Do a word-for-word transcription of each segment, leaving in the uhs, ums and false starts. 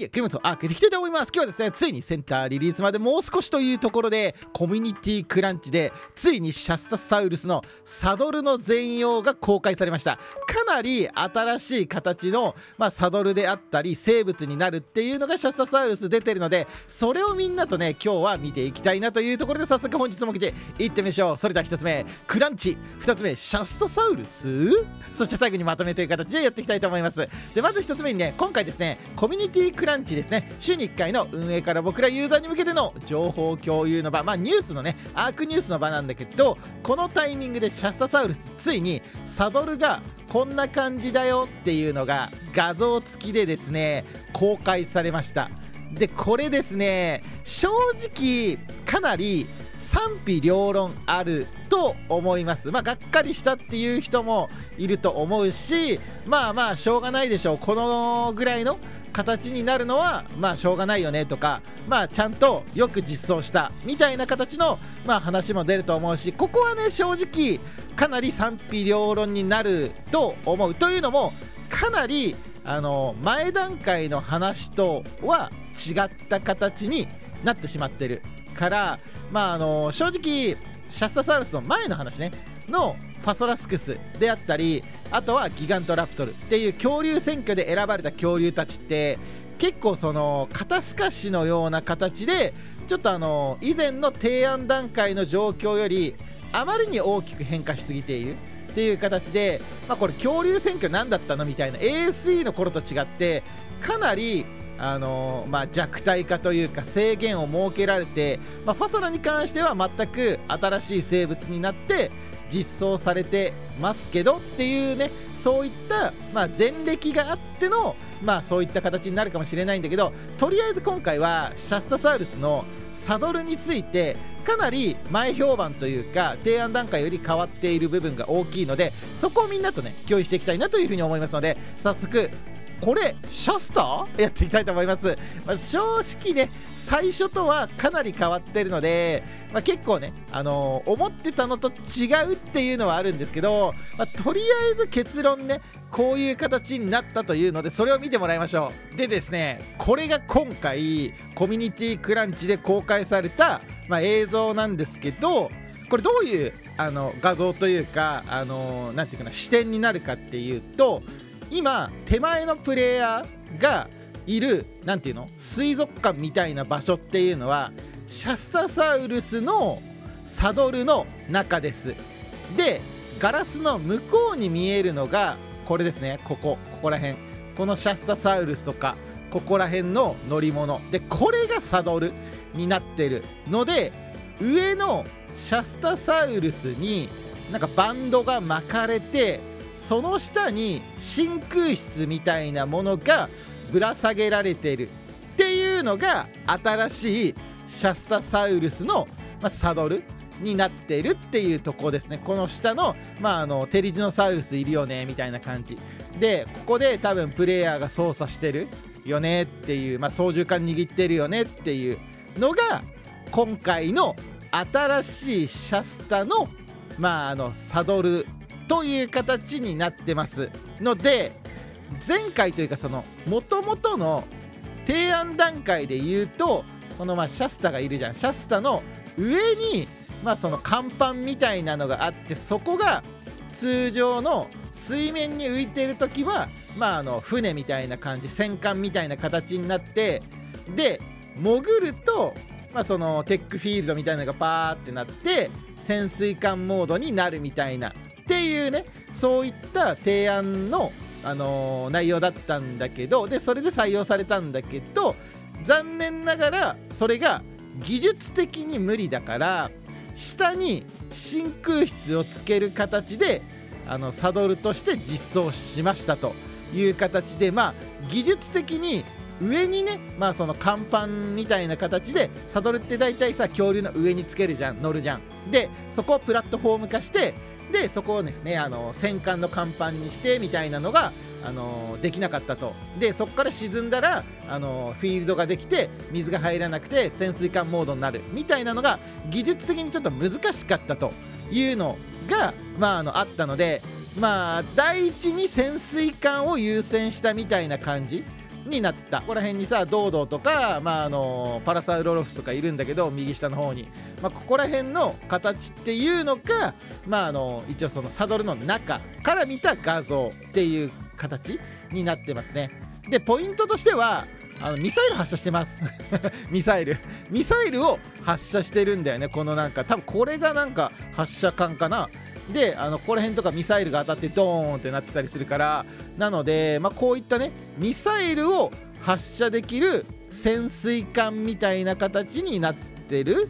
ゲー、クリムゾンアークできていと思います。今日はですね、ついにセンターリリースまでもう少しというところで、コミュニティクランチでついにシャスタサウルスのサドルの全容が公開されました。かなり新しい形の、まあ、サドルであったり生物になるっていうのがシャスタサウルス出てるので、それをみんなとね今日は見ていきたいなというところで、早速本日も来ていってみましょう。それではひとつめクランチ、ふたつめシャスタサウルス、そして最後にまとめという形でやっていきたいと思います。でまずひとつめにね、今回ですねコミュニティクランチですね、週にいっかいの運営から僕らユーザーに向けての情報共有の場、まあニュースのねアークニュースの場なんだけど、このタイミングでシャスタサウルスついにサドルがこんな感じだよっていうのが画像付きでですね公開されました。でこれですね、正直かなり賛否両論あると思います。まあがっかりしたっていう人もいると思うし、まあまあしょうがないでしょう、このぐらいの形になるのはまあしょうがないよねとか、まあちゃんとよく実装したみたいな形のまあ話も出ると思うし、ここはね正直かなり賛否両論になると思う。というのもかなりあの前段階の話とは違った形になってしまってるから、まあ、あの正直シャスタサウルスの前の話ねのファソラスクスであったり、あとはギガントラプトルっていう恐竜選挙で選ばれた恐竜たちって結構その肩透かしのような形でちょっとあの以前の提案段階の状況よりあまりに大きく変化しすぎているっていう形で、まあ、これ恐竜選挙何だったのみたいな エーエスイー の頃と違ってかなりあのまあ、弱体化というか制限を設けられて、まあ、ファソラに関しては全く新しい生物になって実装されてますけどっていうね、そういった、まあ、前歴があっての、まあ、そういった形になるかもしれないんだけど、とりあえず今回はシャスタサウルスのサドルについてかなり前評判というか提案段階より変わっている部分が大きいので、そこをみんなとね共有していきたいなというふうに思いますので、早速これシャスターやっていきたいと思います。まあ、正直ね最初とはかなり変わってるので、まあ、結構ね、あのー、思ってたのと違うっていうのはあるんですけど、まあ、とりあえず結論ねこういう形になったというので、それを見てもらいましょう。でですね、これが今回コミュニティクランチで公開された、まあ、映像なんですけど、これどういうあの画像というか、あのー、なんていうかな視点になるかっていうと、今手前のプレイヤーがいるなんていうの水族館みたいな場所っていうのはシャスタサウルスのサドルの中です。でガラスの向こうに見えるのがこれですね、ここここら辺、このシャスタサウルスとかここら辺の乗り物で、これがサドルになってるので、上のシャスタサウルスになんかバンドが巻かれて、その下に真空室みたいなものがぶら下げられてるっていうのが新しいシャスタサウルスの、まあ、サドルになってるっていうところですね。この下の、まあ、あのテリジノサウルスいるよねみたいな感じで、ここで多分プレイヤーが操作してるよねっていう、まあ、操縦桿握ってるよねっていうのが今回の新しいシャスタの、まあ、あのサドルという形になってますので、前回というかその元々の提案段階で言うと、このまあシャスタがいるじゃん、シャスタの上にまあその甲板みたいなのがあって、そこが通常の水面に浮いてる時はまああの船みたいな感じ、戦艦みたいな形になって、で潜るとまあそのテックフィールドみたいなのがバーってなって潜水艦モードになるみたいなっていうね、そういった提案の、あのー、内容だったんだけど、でそれで採用されたんだけど、残念ながらそれが技術的に無理だから下に真空室をつける形であのサドルとして実装しましたという形で、まあ技術的に上にね、まあその甲板みたいな形でサドルって大体さ恐竜の上につけるじゃん、乗るじゃん。でそこをプラットフォーム化して、でそこをですねあの戦艦の甲板にしてみたいなのがあのできなかったと。でそこから沈んだらあのフィールドができて水が入らなくて潜水艦モードになるみたいなのが技術的にちょっと難しかったというのが、まあ、あのあったので、まあ第一に潜水艦を優先したみたいな感じになった。ここら辺にさドードーとか、まああのー、パラサウロロフスとかいるんだけど、右下の方に、まあ、ここら辺の形っていうのか、まああのー、一応そのサドルの中から見た画像っていう形になってますね。でポイントとしてはあのミサイル発射してますミサイルミサイルを発射してるんだよね。このなんか多分これがなんか発射管かな。であのここら辺とかミサイルが当たってドーンってなってたりするから、なので、まあ、こういったねミサイルを発射できる潜水艦みたいな形になってる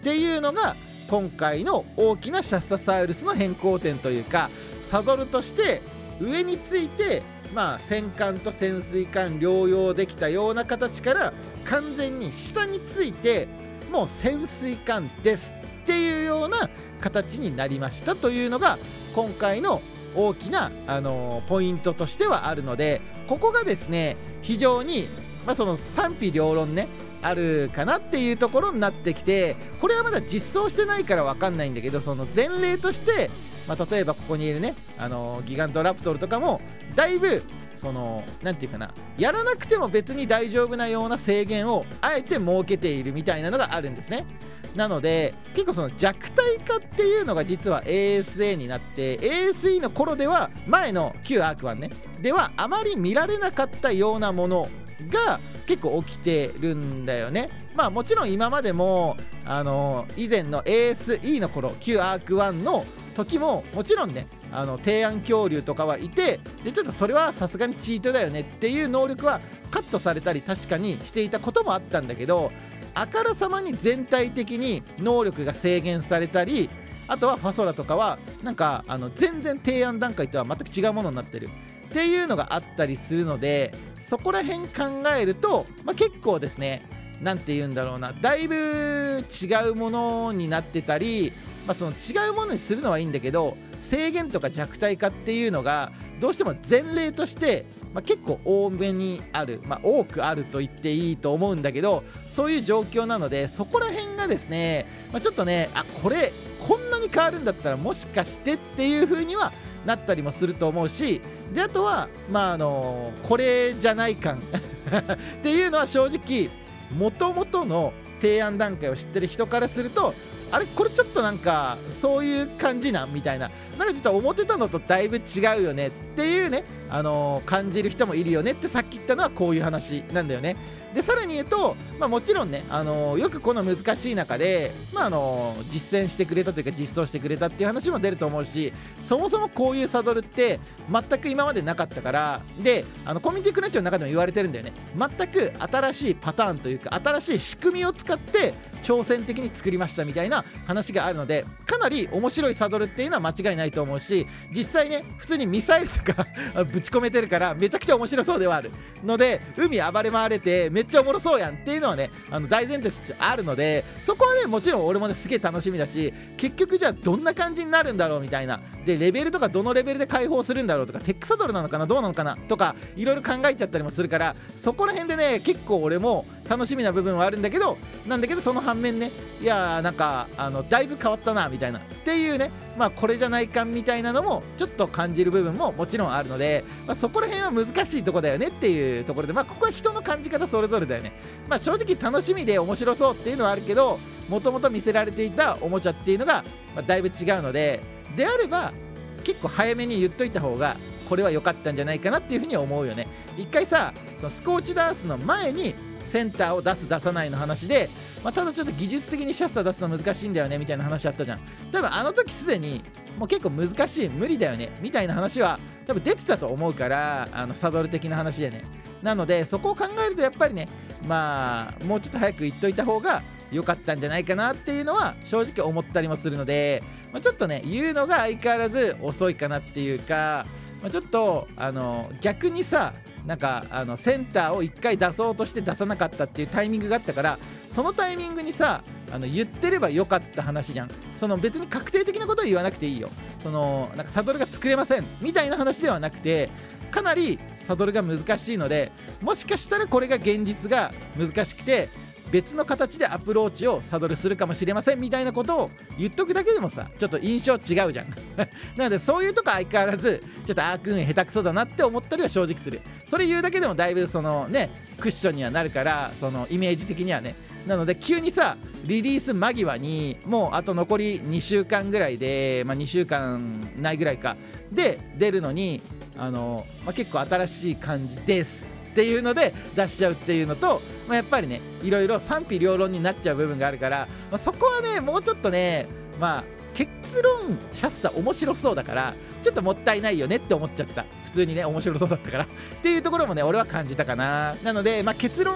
っていうのが今回の大きなシャスタサウルスの変更点というか、サドルとして上についてまあ戦艦と潜水艦両用できたような形から完全に下についてもう潜水艦ですっていうような形になりましたというのが今回の大きな、あのー、ポイントとしてはあるので、ここがですね非常に、まあ、その賛否両論ねあるかなっていうところになってきて、これはまだ実装してないから分かんないんだけど、その前例として、まあ、例えばここにいるね、あのー、ギガントラプトルとかもだいぶそのなんていうかな、やらなくても別に大丈夫なような制限をあえて設けているみたいなのがあるんですね。なので結構その弱体化っていうのが実は エーエスエー になって、 エーエスイー の頃では前の旧アークワンねではあまり見られなかったようなものが結構起きてるんだよね。まあもちろん今までもあの以前の エーエスイー の頃旧アークワンの時ももちろんねあの提案恐竜とかはいて、でちょっとそれはさすがにチートだよねっていう能力はカットされたり確かにしていたこともあったんだけど、あからさまに全体的に能力が制限されたり、あとはファソラとかはなんかあの全然提案段階とは全く違うものになってるっていうのがあったりするので、そこら辺考えると、まあ、結構ですね何て言うんだろうな、だいぶ違うものになってたり、まあ、その違うものにするのはいいんだけど、制限とか弱体化っていうのがどうしても前例として、まあ、結構多めにある、まあ、多くあると言っていいと思うんだけど、そういう状況なのでそこら辺がですね、まあ、ちょっとねあこれこんなに変わるんだったらもしかしてっていう風にはなったりもすると思うし、であとはまああのこれじゃない感っていうのは正直もともとの提案段階を知ってる人からすると、あれこれちょっとなんかそういう感じなみたいな、なんかちょっと思ってたのとだいぶ違うよねっていうね、あのー、感じる人もいるよねって、さっき言ったのはこういう話なんだよね。でさらに言うと、まあ、もちろんね、あのー、よくこの難しい中で、まああのー、実践してくれたというか実装してくれたっていう話も出ると思うし、そもそもこういうサドルって全く今までなかったから、であのコミュニティクランチの中でも言われてるんだよね、全く新しいパターンというか新しい仕組みを使って挑戦的に作りましたみたいな話があるので、かなり面白いサドルっていうのは間違いないと思うし、実際ね普通にミサイルとかぶち込めてるからめちゃくちゃ面白そうではあるので、海暴れ回れてめっちゃおもろそうやんっていうのはねあの大前提としてあるので、そこはねもちろん俺もねすげえ楽しみだし、結局じゃあどんな感じになるんだろうみたいな、でレベルとかどのレベルで解放するんだろうとか、テックサドルなのかなどうなのかなとかいろいろ考えちゃったりもするから、そこら辺でね結構俺も楽しみな部分はあるんだけどなんだけどその反面ね、いやーなんかあのだいぶ変わったなみたいなっていうね、まあこれじゃない感みたいなのもちょっと感じる部分ももちろんあるので、まあ、そこら辺は難しいとこだよねっていうところで、まあここは人の感じ方それぞれだよね。まあ正直楽しみで面白そうっていうのはあるけど、もともと見せられていたおもちゃっていうのが、まあ、だいぶ違うので、であれば結構早めに言っといた方がこれは良かったんじゃないかなっていうふうに思うよね。一回さそのスコーチダースの前にセンターを出す出さないの話で、まあ、ただちょっと技術的にシャスター出すの難しいんだよねみたいな話あったじゃん。多分あの時すでにもう結構難しい無理だよねみたいな話は多分出てたと思うから、あのサドル的な話でね。なのでそこを考えるとやっぱりね、まあもうちょっと早く言っといた方が良かったんじゃないかなっていうのは正直思ったりもするので、まあ、ちょっとね言うのが相変わらず遅いかなっていうか、まあ、ちょっとあの逆にさなんかあのセンターをいっかい出そうとして出さなかったっていうタイミングがあったから、そのタイミングにさあの言ってればよかった話じゃん。その別に確定的なことは言わなくていいよ、そのなんかサドルが作れませんみたいな話ではなくて、かなりサドルが難しいので、もしかしたらこれが現実が難しくて別の形でアプローチをサドルするかもしれませんみたいなことを言っとくだけでもさ、ちょっと印象違うじゃんなのでそういうとこ相変わらずちょっとあーくん下手くそだなって思ったりは正直する。それ言うだけでもだいぶそのねクッションにはなるから、そのイメージ的にはね。なので急にさリリース間際にもうあと残りにしゅうかんぐらいで、まあ、にしゅうかんないぐらいかで出るのにあの、まあ、結構新しい感じですっていうので出しちゃうっていうのと、まあ、やっぱりねいろいろ賛否両論になっちゃう部分があるから、まあ、そこはねもうちょっとねまあ結論シャスタ面白そうだからちょっともったいないよねって思っちゃった。普通にね面白そうだったからっていうところもね俺は感じたかな。なので、まあ、結論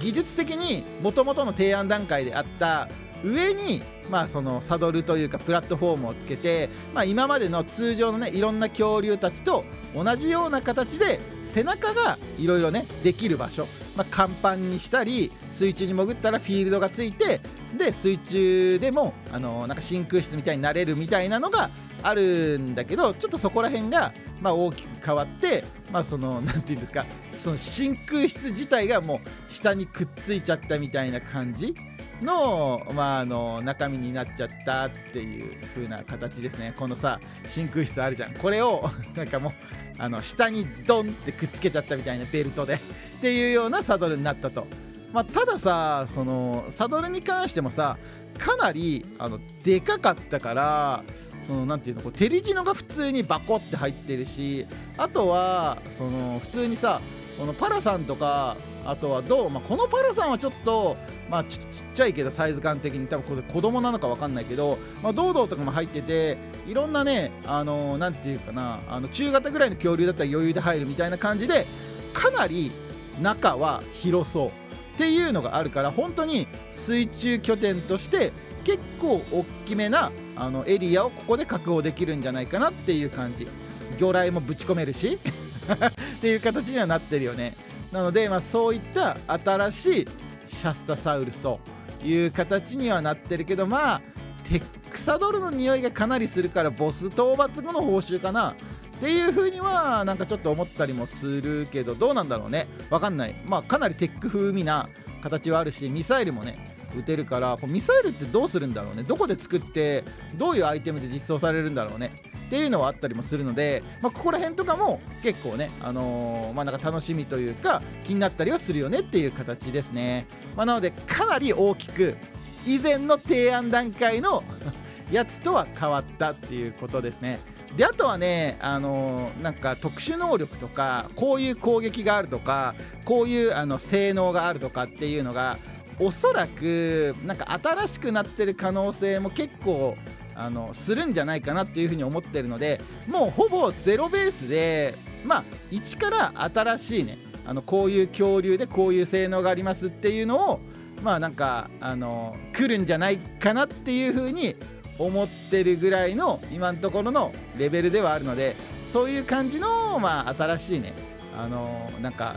技術的にもともとの提案段階であった上に、まあ、そのサドルというかプラットフォームをつけて、まあ、今までの通常のねいろんな恐竜たちと同じような形で背中がいろいろねできる場所、まあ、甲板にしたり水中に潜ったらフィールドがついてで水中でもあのなんか真空室みたいになれるみたいなのがあるんだけど、ちょっとそこら辺がまあ大きく変わって、まあ、そのなんていうんですか、その真空室自体がもう下にくっついちゃったみたいな感じの、まあ、あの中身になっちゃったっていう風な形ですね。このさ真空室あるじゃん、これをなんかもうあの下にドンってくっつけちゃったみたいなベルトでっていうようなサドルになったと。まあ、たださそのサドルに関してもさかなりあのでかかったから、そのなんていうのこうテリジノが普通にバコって入ってるし、あとはその普通にさこのパラさんとかあとはどう、まあ、このパラさんはちょっと、まあ、ち, ちっちゃいけどサイズ感的に多分これ子供なのか分かんないけど、まあ、堂々とかも入ってていろんなねあのなんていうかなあの中型ぐらいの恐竜だったら余裕で入るみたいな感じでかなり中は広そうっていうのがあるから、本当に水中拠点として結構大きめなあのエリアをここで確保できるんじゃないかなっていう感じ。魚雷もぶち込めるしっていう形にはなってるよね。なので、まあ、そういった新しいシャスタサウルスという形にはなってるけど、まあテックサドルの匂いがかなりするからボス討伐後の報酬かなっていう風にはなんかちょっと思ったりもするけど、どうなんだろうね、わかんない。まあかなりテック風味な形はあるし、ミサイルもね撃てるから、これミサイルってどうするんだろうね、どこで作ってどういうアイテムで実装されるんだろうねっていうのはあったりもするので、まあ、ここら辺とかも結構ね、あのー、まあなんか楽しみというか気になったりはするよねっていう形ですね。まあ、なのでかなり大きく以前の提案段階のやつとは変わったっていうことですね。であとはね、あのー、なんか特殊能力とかこういう攻撃があるとかこういうあの性能があるとかっていうのがおそらくなんか新しくなってる可能性も結構あのするんじゃないかなっていうふうに思ってるので、もうほぼゼロベースでまあ一から新しいねあのこういう恐竜でこういう性能がありますっていうのをまあなんかあの来るんじゃないかなっていうふうに思ってるぐらいの今のところのレベルではあるので、そういう感じのまあ新しいねあのなんか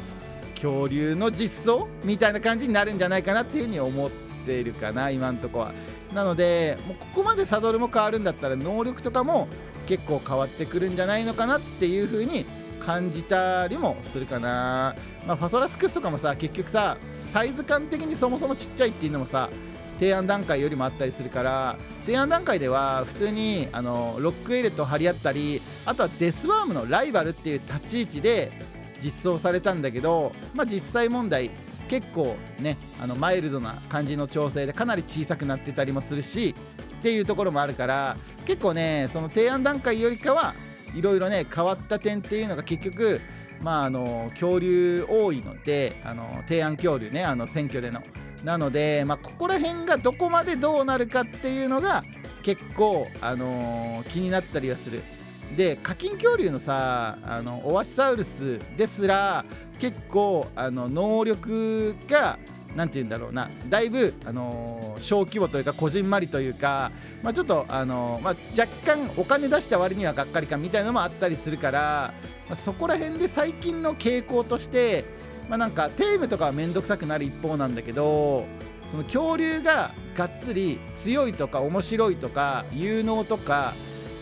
恐竜の実装みたいな感じになるんじゃないかなっていうふうに思っているかな今のところは。なのでもうここまでサドルも変わるんだったら能力とかも結構変わってくるんじゃないのかなっていう風に感じたりもするかな。まあ、ファソラスクスとかもさ結局さサイズ感的にそもそもちっちゃいっていうのもさ提案段階よりもあったりするから、提案段階では普通にあのロックエレットを張り合ったり、あとはデスワームのライバルっていう立ち位置で実装されたんだけど、まあ、実際問題結構ねあのマイルドな感じの調整でかなり小さくなってたりもするしっていうところもあるから、結構ねその提案段階よりかはいろいろね変わった点っていうのが結局まああの恐竜多いので、あの提案恐竜ねあの選挙でのなので、まあ、ここら辺がどこまでどうなるかっていうのが結構、あのー、気になったりはする。で課金恐竜のさあのオアシサウルスですら結構あの能力が何て言うんだろうなだいぶ、あのー、小規模というかこじんまりというか、まあ、ちょっと、あのーまあ、若干お金出した割にはがっかり感みたいなのもあったりするから、まあ、そこら辺で最近の傾向として、まあ、なんかテームとかは面倒くさくなる一方なんだけど、その恐竜ががっつり強いとか面白いとか有能とか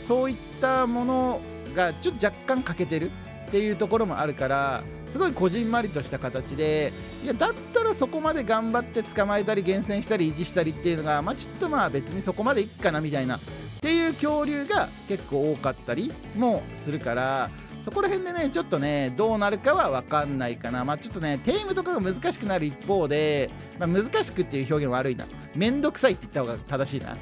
そういったものがちょっと若干欠けてるっていうところもあるから、すごいこじんまりとした形で、いやだったらそこまで頑張って捕まえたり厳選したり維持したりっていうのが、まあ、ちょっとまあ別にそこまでいっかなみたいなっていう恐竜が結構多かったりもするから、そこら辺でねちょっとねどうなるかは分かんないかな。まあちょっとねテイムとかが難しくなる一方で、まあ、難しくっていう表現悪いな、めんどくさいって言った方が正しいな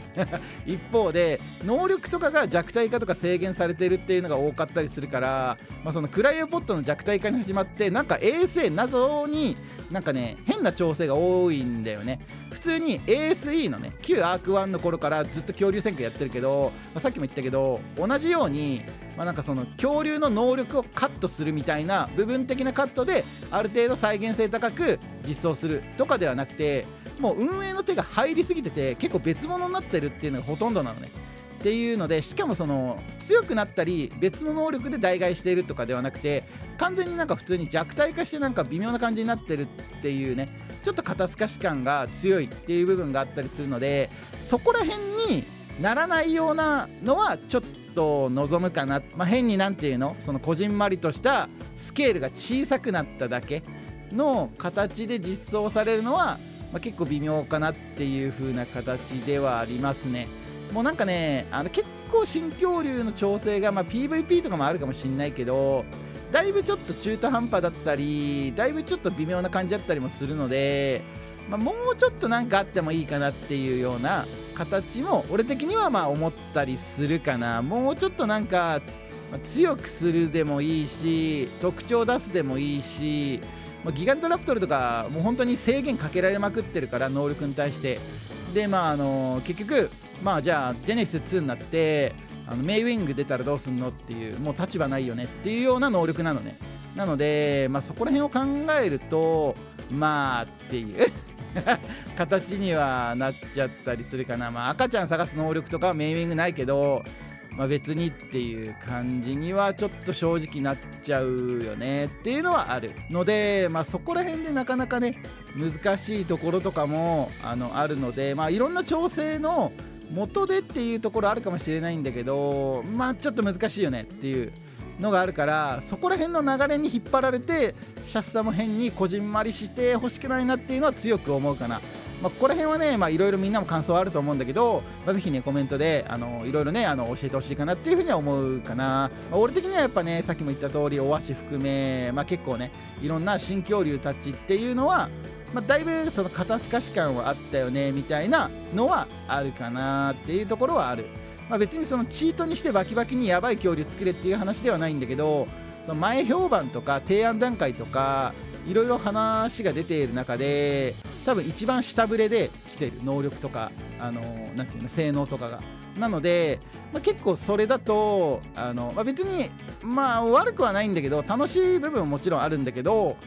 一方で能力とかが弱体化とか制限されてるっていうのが多かったりするから、まあ、そのクライオポットの弱体化に始まってなんか エーエスエー 謎になんかね変な調整が多いんだよね。普通に エーエスイー のね旧アークワンの頃からずっと恐竜戦艦やってるけど、まあ、さっきも言ったけど同じように、まあ、なんかその恐竜の能力をカットするみたいな部分的なカットである程度再現性高く実装するとかではなくて、もう運営の手が入りすぎてて結構別物になってるっていうのがほとんどなのね。っていうので、しかもその強くなったり別の能力で代替しているとかではなくて、完全になんか普通に弱体化してなんか微妙な感じになってるっていうね、ちょっと肩透かし感が強いっていう部分があったりするので、そこら辺にならないようなのはちょっと望むかな。まあ、変になんていうの、そのこじんまりとしたスケールが小さくなっただけの形で実装されるのは、まあ、結構微妙かなっていう風な形ではありますね。もうなんかね、あの結構新恐竜の調整が、まあ、ピーブイピー とかもあるかもしれないけど、だいぶちょっと中途半端だったり、だいぶちょっと微妙な感じだったりもするので、まあ、もうちょっとなんかあってもいいかなっていうような形も俺的にはまあ思ったりするかな。もうちょっとなんか強くするでもいいし、特徴出すでもいいし、ギガントラプトルとかもう本当に制限かけられまくってるから、能力に対して。でまああの結局まあじゃあジェネシスツーになってあのメイウィング出たらどうすんのっていう、もう立場ないよねっていうような能力なのね。なので、まあ、そこら辺を考えるとまあっていう形にはなっちゃったりするかな。まあ赤ちゃん探す能力とかはメイウィングないけど、まあ、別にっていう感じにはちょっと正直なっちゃうよねっていうのはあるので、まあ、そこら辺でなかなかね難しいところとかも あのあるので、まあ、いろんな調整の元でっていうところあるかもしれないんだけど、まあちょっと難しいよねっていうのがあるから、そこら辺の流れに引っ張られてシャスタも変にこじんまりしてほしくないなっていうのは強く思うかな。まあ、ここら辺はね、まあ、いろいろみんなも感想はあると思うんだけど、まあ、ぜひねコメントであのいろいろねあの教えてほしいかなっていうふうには思うかな。まあ、俺的にはやっぱねさっきも言った通りオアシ含め、まあ、結構ねいろんな新恐竜たちっていうのは、まあ、だいぶその肩透かし感はあったよねみたいなのはあるかなっていうところはある。まあ、別にそのチートにしてバキバキにやばい恐竜作れっていう話ではないんだけど、その前評判とか提案段階とかいろいろ話が出ている中で多分一番下振れで来てる能力とか、あのなんていうの、性能とかが。なので、まあ、結構それだとあの、まあ、別に、まあ、悪くはないんだけど楽しい部分ももちろんあるんだけど、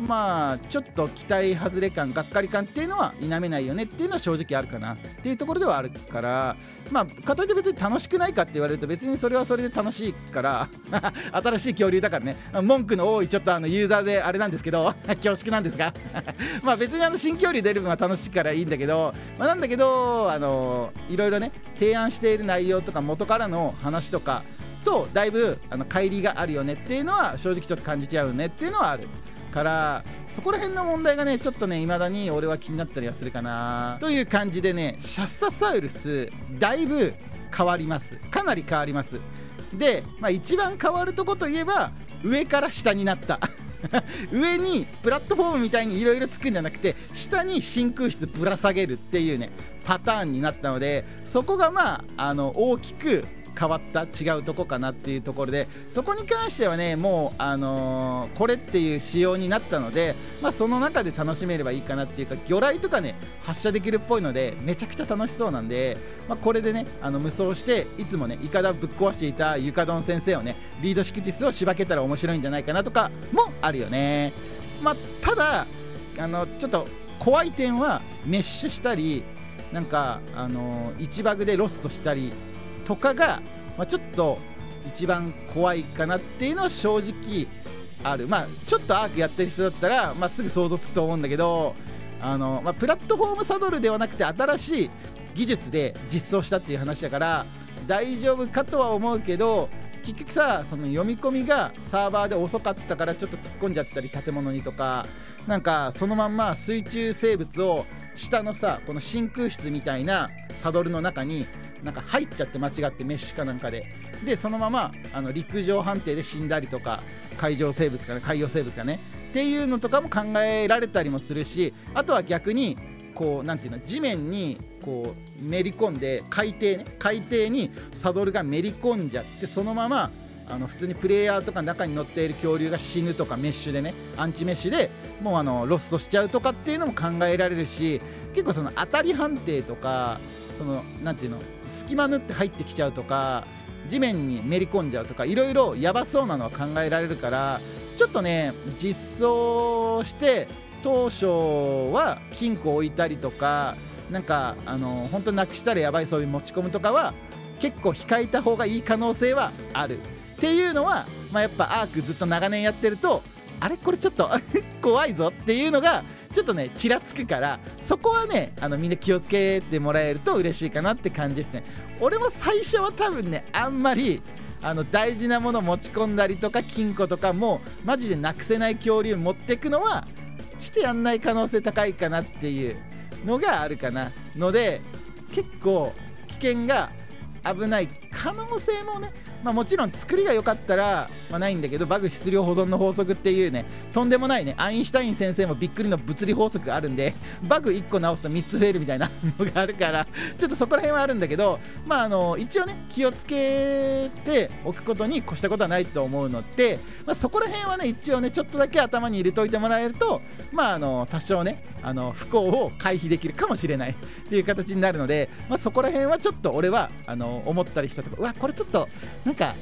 まあちょっと期待外れ感がっかり感っていうのは否めないよねっていうのは正直あるかなっていうところではあるから、まあかといって別に楽しくないかって言われると別にそれはそれで楽しいから新しい恐竜だからね、文句の多いちょっとあのユーザーであれなんですけど恐縮なんですがまあ別にあの新恐竜出る分は楽しいからいいんだけど、まあ、なんだけどあのいろいろね提案している内容とか元からの話とかとだいぶあの乖離があるよねっていうのは正直ちょっと感じちゃうねっていうのはあるから、そこら辺の問題がねちょっとね未だに俺は気になったりはするかなという感じでね、シャスタサウルスだいぶ変わります。かなり変わります。で、まあ、一番変わるとこといえば上から下になった上にプラットフォームみたいにいろいろつくんじゃなくて下に真空室ぶら下げるっていうねパターンになったので、そこがまああの大きく変わった違うとこかなっていうところで、そこに関してはねもう、あのー、これっていう仕様になったので、まあ、その中で楽しめればいいかなっていうか、魚雷とかね発射できるっぽいのでめちゃくちゃ楽しそうなんで、まあ、これでねあの無双していつもねイカダぶっ壊していたユカドン先生をねリードシクティスをしばけたら面白いんじゃないかなとかもあるよね。まあ、ただあのちょっと怖い点はメッシュしたりなんか、あのー、いちバグでロストしたりとかが、まあ、ちょっと一番怖いかなっていうのは正直ある。まあちょっとアークやってる人だったら、まあ、すぐ想像つくと思うんだけど、あの、まあ、プラットフォームサドルではなくて新しい技術で実装したっていう話だから大丈夫かとは思うけど、結局さ、その読み込みがサーバーで遅かったからちょっと突っ込んじゃったり建物にとか、なんかそのまんま水中生物を下のさ、この真空室みたいなサドルの中になんか入っちゃって、間違ってメッシュかなんかで、でそのままあの陸上判定で死んだりとか、海上生物かね、海洋生物かねっていうのとかも考えられたりもするし、あとは逆にこうなんていうの、地面にこうめり込んで、海底ね、海底にサドルがめり込んじゃって、そのままあの普通にプレイヤーとか中に乗っている恐竜が死ぬとか、メッシュでね、アンチメッシュでもうあのロストしちゃうとかっていうのも考えられるし、結構その当たり判定とか、そのなんていうの、隙間縫って入ってきちゃうとか、地面にめり込んじゃうとか、いろいろやばそうなのは考えられるから、ちょっとね実装して当初は金庫置いたりとか、なんかあの本当になくしたらやばい装備持ち込むとかは結構控えた方がいい可能性はあるっていうのは、まあ、やっぱアークずっと長年やってると、あれこれちょっと怖いぞっていうのがちょっとねちらつくから、そこはねあのみんな気をつけてもらえると嬉しいかなって感じですね。俺も最初は多分ね、あんまりあの大事なもの持ち込んだりとか、金庫とかもうマジでなくせない恐竜持ってくのはちょっとやんない可能性高いかなっていうのがあるかなので、結構危険が危ない可能性もね、まあ、もちろん作りが良かったら、まあ、ないんだけど、バグ質量保存の法則っていうね、とんでもないね、アインシュタイン先生もびっくりの物理法則があるんで、バグいっこ直すとみっつ増えるみたいなのがあるから、ちょっとそこら辺はあるんだけど、まああの一応ね気をつけておくことに越したことはないと思うので、まあ、そこら辺はね一応ねちょっとだけ頭に入れておいてもらえると、まああの多少ねあの不幸を回避できるかもしれないっていう形になるので、まあ、そこら辺はちょっと俺はあの思ったりしたとこ、うわこれちょっとなんか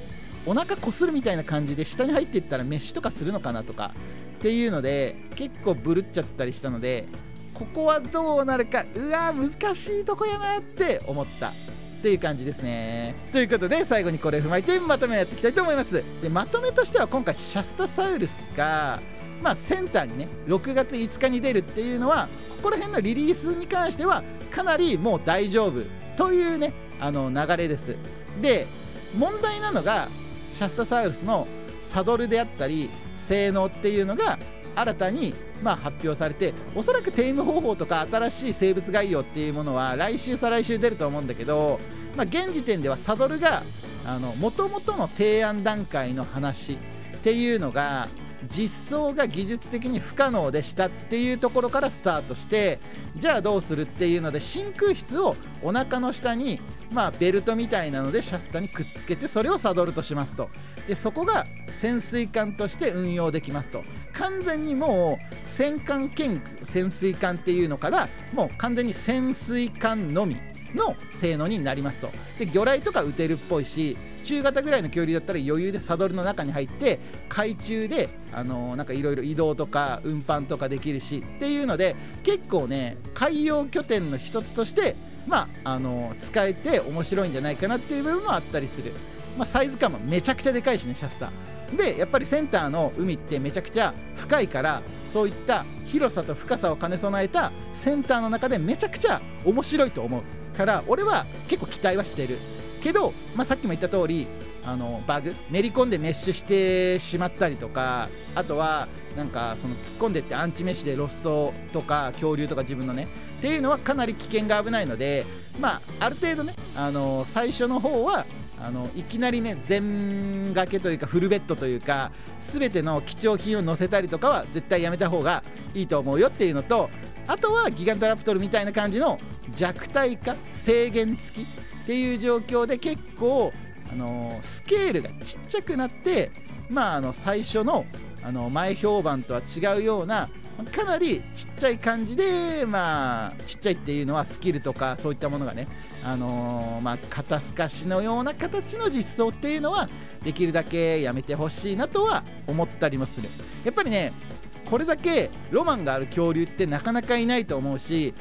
お腹こするみたいな感じで下に入っていったらメッシュとかするのかなとかっていうので、結構ブルっちゃったりしたので、ここはどうなるか、うわ難しいとこやなって思ったっていう感じですね。ということで最後にこれを踏まえてまとめをやっていきたいと思います。でまとめとしては、今回シャスタサウルスがまあセンターにねろくがついつかに出るっていうのは、ここら辺のリリースに関してはかなりもう大丈夫というねあの流れです。で問題なのが、シャスタサウルスのサドルであったり性能っていうのが新たにまあ発表されて、おそらくテイム方法とか新しい生物概要っていうものは来週再来週出ると思うんだけど、まあ、現時点ではサドルがあの元々の提案段階の話っていうのが、実装が技術的に不可能でしたっていうところからスタートして、じゃあどうするっていうので、真空室をお腹の下にまあベルトみたいなのでシャスタにくっつけて、それをサドルとしますと。でそこが潜水艦として運用できますと。完全にもう戦艦兼潜水艦っていうのから、もう完全に潜水艦のみの性能になりますと。で魚雷とか撃てるっぽいし、中型ぐらいの恐竜だったら余裕でサドルの中に入って海中であのー、なんかいろいろ移動とか運搬とかできるしっていうので、結構ね海洋拠点の一つとしてまああのー、使えて面白いんじゃないかなっていう部分もあったりする。まあ、サイズ感もめちゃくちゃでかいしね、シャスタでやっぱりセンターの海ってめちゃくちゃ深いから、そういった広さと深さを兼ね備えたセンターの中でめちゃくちゃ面白いと思うから俺は結構期待はしてるけど、まあ、さっきも言った通り、あのバグめり込んでメッシュしてしまったりとか、あとはなんかその突っ込んでってアンチメッシュでロストとか恐竜とか自分のねっていうのはかなり危険が危ないので、まあ、ある程度ねあの最初の方はあのいきなりね全掛けというかフルベッドというか全ての貴重品を載せたりとかは絶対やめた方がいいと思うよっていうのと、あとはギガントラプトルみたいな感じの弱体化制限付きっていう状況で、結構、あのー、スケールがちっちゃくなって、まあ、あの最初の、あの前評判とは違うようなかなりちっちゃい感じで、まあちっちゃいっていうのはスキルとかそういったものがね、あのー、まあ肩透かしのような形の実装っていうのはできるだけやめてほしいなとは思ったりもする。やっぱりねこれだけロマンがある恐竜ってなかなかいないと思うし、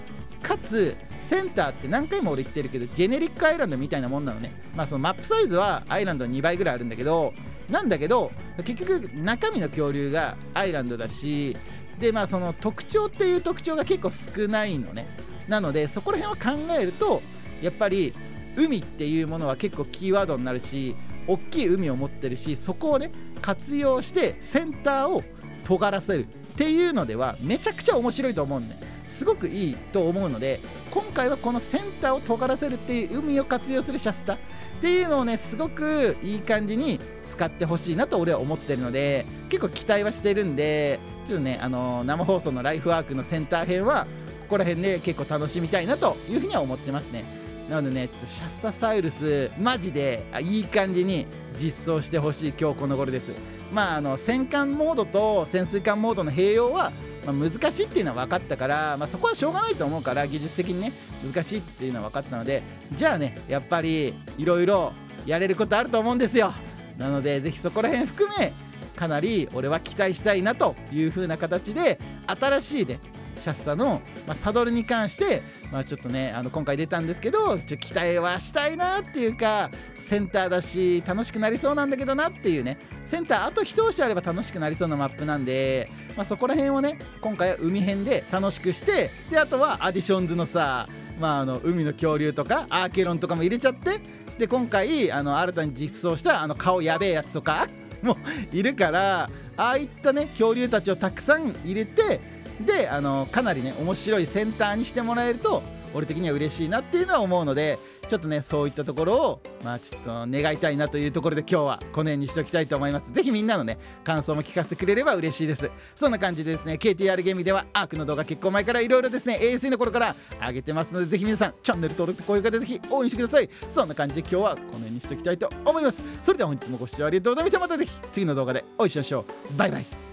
かつセンターって何回も俺言ってるけどジェネリックアイランドみたいなもんなのね。まあそのマップサイズはアイランドのにばいぐらいあるんだけど、なんだけど結局中身の恐竜がアイランドだし、でまあその特徴っていう特徴が結構少ないのね。なのでそこら辺を考えるとやっぱり海っていうものは結構キーワードになるし、大きい海を持ってるし、そこをね活用してセンターを尖らせるっていうのではめちゃくちゃ面白いと思うんで、すごくいいと思うので、今回はこのセンターを尖らせるっていう海を活用するシャスタっていうのをねすごくいい感じに使ってほしいなと俺は思ってるので、結構期待はしてるんで、ちょっとねあのー、生放送のライフワークのセンター編はここら辺で結構楽しみたいなというふうには思ってますね。なのでね、ちょっとシャスタサウルスマジでいい感じに実装してほしい今日この頃です。まああの戦艦モードと潜水艦モードの併用はまあ難しいっていうのは分かったから、まあ、そこはしょうがないと思うから、技術的にね難しいっていうのは分かったので、じゃあねやっぱりいろいろやれることあると思うんですよ。なのでぜひそこら辺含めかなり俺は期待したいなという風な形で、新しいねシャスタの、まあ、サドルに関して、まあ、ちょっとねあの今回出たんですけど、ちょ期待はしたいなっていうか、センターだし楽しくなりそうなんだけどなっていうね、センターあと一押しあれば楽しくなりそうなマップなんで、まあ、そこら辺をね今回は海編で楽しくして、であとはアディションズのさ、まあ、あの海の恐竜とかアーケロンとかも入れちゃって、で今回あの新たに実装したあの顔やべえやつとかもいるから、ああいったね恐竜たちをたくさん入れて、であのかなりね面白いセンターにしてもらえると俺的には嬉しいなっていうのは思うので、ちょっとねそういったところをまあちょっと願いたいなというところで、今日はこの辺にしておきたいと思います。ぜひみんなのね感想も聞かせてくれれば嬉しいです。そんな感じでですね ケーティーアール ゲームでは アーク の動画結構前からいろいろですね エーエスエー の頃から上げてますので、ぜひ皆さんチャンネル登録と高評価でぜひ応援してください。そんな感じで今日はこの辺にしておきたいと思います。それでは本日もご視聴ありがとうございました。またぜひ次の動画でお会いしましょう。バイバイ。